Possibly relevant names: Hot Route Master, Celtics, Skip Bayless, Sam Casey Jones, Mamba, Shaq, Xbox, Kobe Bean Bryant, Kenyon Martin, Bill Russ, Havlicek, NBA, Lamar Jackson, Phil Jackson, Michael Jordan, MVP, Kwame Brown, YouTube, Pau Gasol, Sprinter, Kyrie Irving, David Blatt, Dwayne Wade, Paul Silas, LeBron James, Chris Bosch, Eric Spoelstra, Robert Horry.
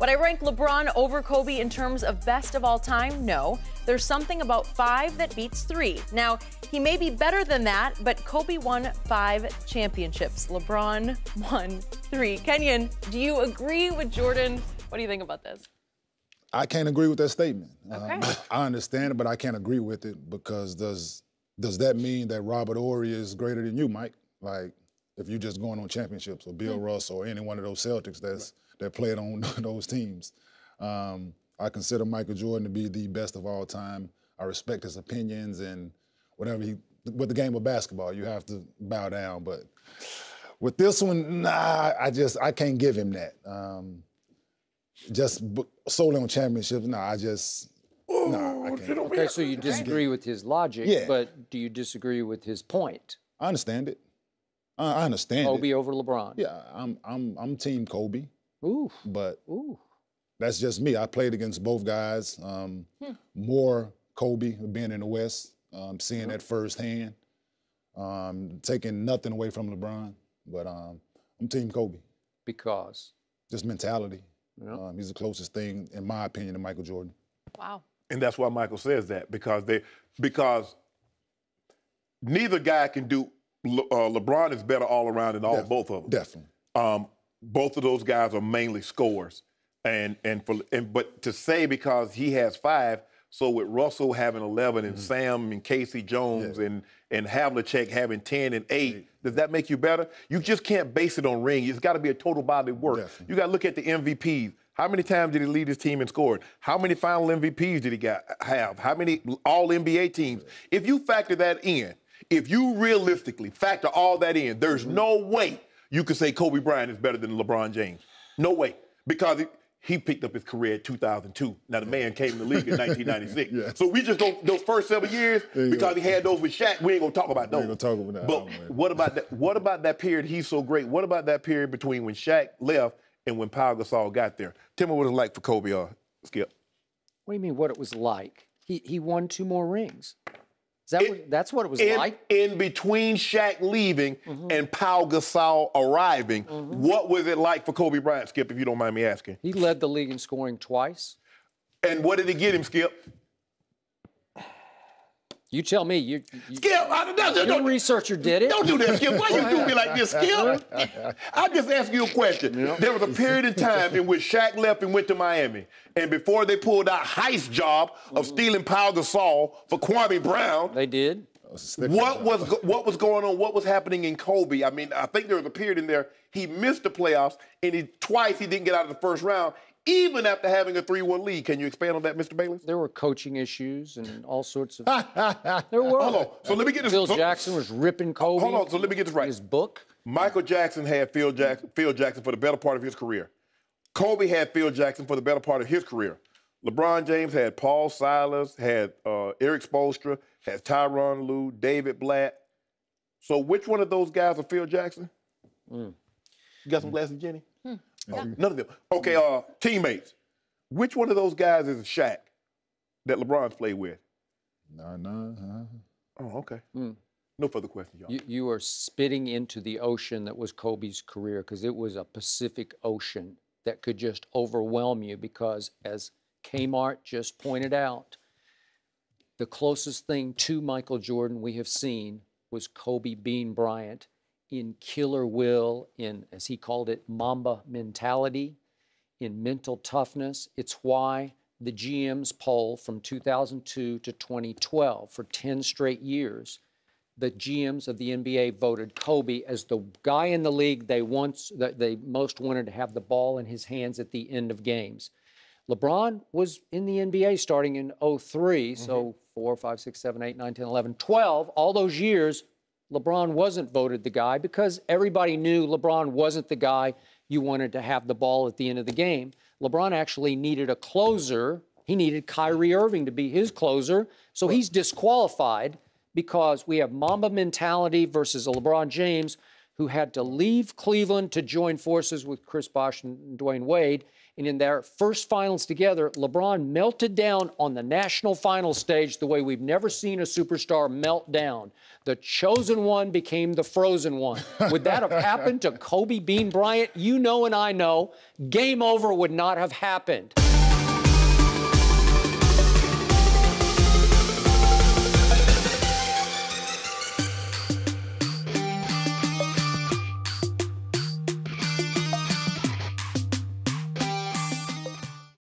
Would I rank LeBron over Kobe in terms of best of all time? No. There's something about 5 that beats 3. Now, he may be better than that, but Kobe won 5 championships. LeBron won 3. Kenyon, do you agree with Jordan? What do you think about this? I can't agree with that statement. Okay. I understand it, but I can't agree with it because does that mean that Robert Horry is greater than you, Mike? Like, if you're just going on championships or Bill Russ or any one of those Celtics that played on those teams. I consider Michael Jordan to be the best of all time. I respect his opinions and whatever he, with the game of basketball, you have to bow down. But with this one, nah, I can't give him that. Just solely on championships, nah, I can't. Okay, so you disagree with his logic, but do you disagree with his point? I understand it. I understand Kobe over LeBron. Yeah, I'm team Kobe. Ooh. But that's just me. I played against both guys. More Kobe being in the West, seeing that firsthand, taking nothing away from LeBron. But I'm team Kobe. Because? Just mentality. Yeah. He's the closest thing, in my opinion, to Michael Jordan. Wow. And that's why Michael says that, because neither guy can do. LeBron is better all around than both of them. Definitely. Both of those guys are mainly scorers, but to say because he has 5, so with Russell having 11 and Sam and Casey Jones and Havlicek having 10 and 8, does that make you better? You just can't base it on ring. It's got to be a total body of work. Definitely. You got to look at the MVPs. How many times did he lead his team and scored? How many final MVPs did he have? How many all-NBA teams? If you factor that in. If you realistically factor all that in, there's no way you could say Kobe Bryant is better than LeBron James. No way. Because he picked up his career in 2002. Now, the man came in the league in 1996. So we just go, those first 7 years, because he had those with Shaq, we ain't going to talk about those. We ain't going to talk about that. But what about that period he's so great? What about that period between when Shaq left and when Pau Gasol got there? Tell me what it was like for Kobe or Skip. What do you mean what it was like? He won 2 more rings. Is that that's what it was like? In between Shaq leaving and Pau Gasol arriving, what was it like for Kobe Bryant, Skip, if you don't mind me asking? He led the league in scoring twice. And what did he get him, Skip? You tell me. Skip, your researcher did it. Don't do that, Skip. Why you do me like this, Skip? I'll just ask you a question. Yep. There was a period in time in which Shaq left and went to Miami. And before they pulled out Heist's job of stealing Pau Gasol for Kwame Brown. They did. What was going on? What was happening in Kobe? I mean, I think there was a period in there he missed the playoffs, and twice he didn't get out of the first round. Even after having a 3-1 lead. Can you expand on that, Mr. Bayless? There were coaching issues and all sorts of... there were. Hold on. So let me get this... Phil Jackson was ripping Kobe. Hold on. So let me get this right. His book. Michael Jackson had Phil Jackson for the better part of his career. Kobe had Phil Jackson for the better part of his career. LeBron James had Paul Silas, had Eric Spoelstra, had Tyronn Lue, David Blatt. So which one of those guys are Phil Jackson? You got some glasses, Jenny? None of them. Okay, teammates. Which one of those guys is Shaq that LeBron's played with? Oh, okay. No further questions, y'all. You are spitting into the ocean that was Kobe's career, because it was a Pacific Ocean that could just overwhelm you because, as Kmart just pointed out, the closest thing to Michael Jordan we have seen was Kobe Bean Bryant. In killer will, in, as he called it, Mamba mentality, in mental toughness. It's why the GM's poll from 2002 to 2012, for 10 straight years, the GMs of the NBA voted Kobe as the guy in the league they most wanted to have the ball in his hands at the end of games. LeBron was in the NBA starting in 03, so 4, 5, 6, 7, 8, 9, 10, 11, 12, all those years, LeBron wasn't voted the guy because everybody knew LeBron wasn't the guy you wanted to have the ball at the end of the game. LeBron actually needed a closer. He needed Kyrie Irving to be his closer. So he's disqualified because we have Mamba mentality versus a LeBron James who had to leave Cleveland to join forces with Chris Bosch and Dwayne Wade. And in their first finals together, LeBron melted down on the national final stage the way we've never seen a superstar melt down. The chosen one became the frozen one. Would that have happened to Kobe Bean Bryant? You know and I know. Game over would not have happened.